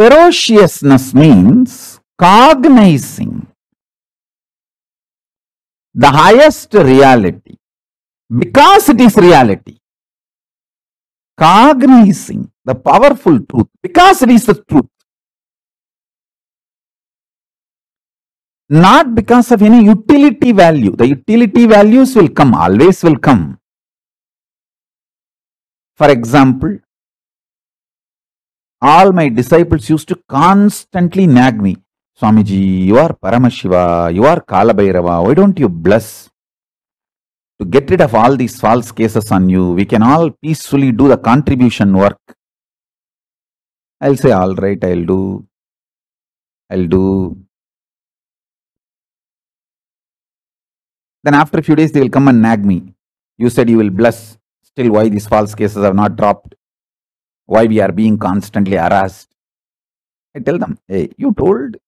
Ferociousness means cognizing the highest reality because it is reality. Cognizing the powerful truth because it is the truth. Not because of any utility value. The utility values will come, always will come. For example, all my disciples used to constantly nag me. Swami Ji, you are Paramashiva, you are Kalabhairava, why don't you bless? To get rid of all these false cases on you, we can all peacefully do the contribution work. I'll say, all right, I'll do. Then after a few days, they will come and nag me. You said you will bless. Still, why these false cases have not dropped? Why we are being constantly harassed? I tell them, hey, you told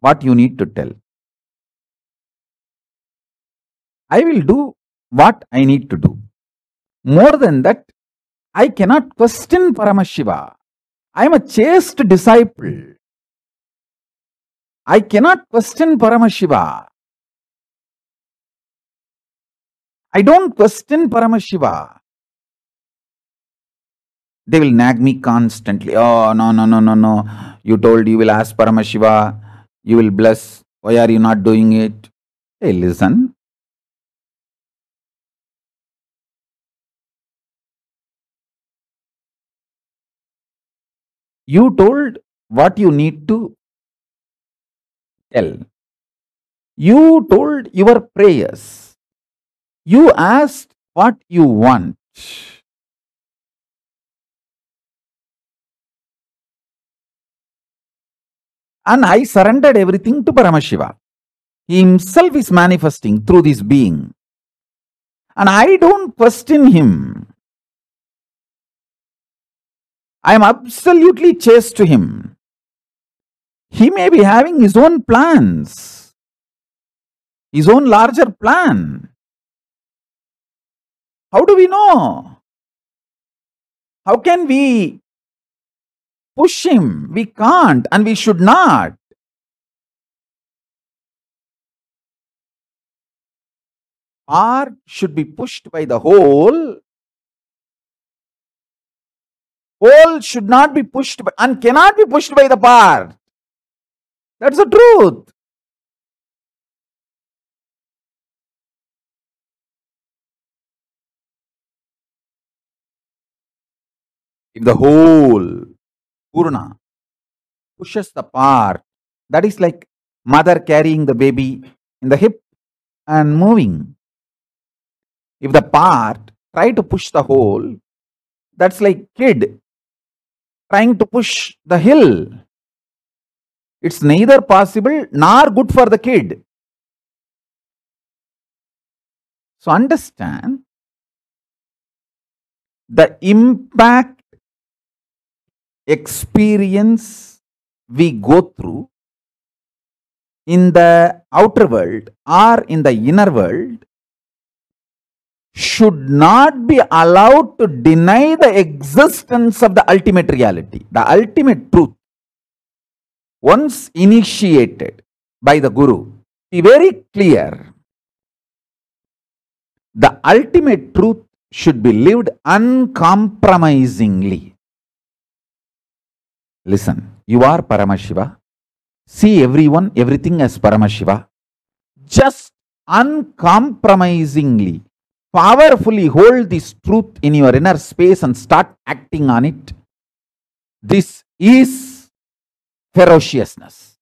what you need to tell. I will do what I need to do. More than that, I cannot question Paramashiva. I am a chaste disciple. I cannot question Paramashiva. I don't question Paramashiva. They will nag me constantly. Oh, no. You told you will ask Paramashiva, you will bless. Why are you not doing it? Hey, listen. You told what you need to tell. You told your prayers. You asked what you want. And I surrendered everything to Paramashiva. He himself is manifesting through this being. And I don't question him. I am absolutely chaste to him. He may be having his own plans, his own larger plan. How do we know? How can we push him? We can't, and we should not. Part should be pushed by the whole. Whole should not be pushed by, and cannot be pushed by the part. That's the truth. If the whole, Purna, pushes the part, that is like mother carrying the baby in the hip and moving. If the part try to push the whole, that's like kid trying to push the hill. It's neither possible nor good for the kid. So understand the impact experience we go through in the outer world or in the inner world should not be allowed to deny the existence of the ultimate reality, the ultimate truth. Once initiated by the Guru, be very clear. The ultimate truth should be lived uncompromisingly. Listen, you are Paramashiva. See everyone, everything as Paramashiva. Just uncompromisingly, powerfully hold this truth in your inner space and start acting on it. This is ferociousness.